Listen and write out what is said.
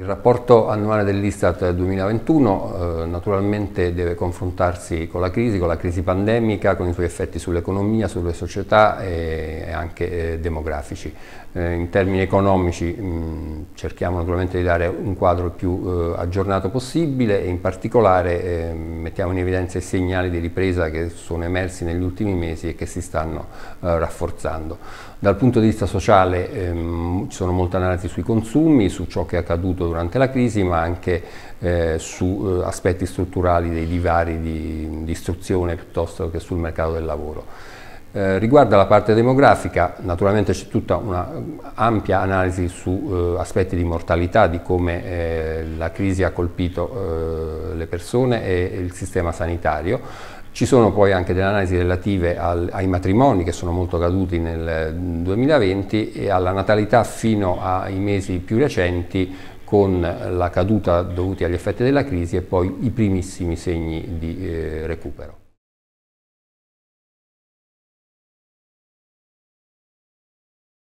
Il rapporto annuale dell'Istat 2021 naturalmente deve confrontarsi con la crisi pandemica, con i suoi effetti sull'economia, sulle società e anche demografici. In termini economici cerchiamo naturalmente di dare un quadro più aggiornato possibile e in particolare mettiamo in evidenza i segnali di ripresa che sono emersi negli ultimi mesi e che si stanno rafforzando. Dal punto di vista sociale ci sono molte analisi sui consumi, su ciò che è accaduto durante la crisi, ma anche su aspetti strutturali dei divari di istruzione piuttosto che sul mercato del lavoro. Riguarda la parte demografica, naturalmente c'è tutta un'ampia analisi su aspetti di mortalità, di come la crisi ha colpito le persone e il sistema sanitario. Ci sono poi anche delle analisi relative ai matrimoni che sono molto caduti nel 2020 e alla natalità fino ai mesi più recenti, con la caduta dovuta agli effetti della crisi e poi i primissimi segni di recupero.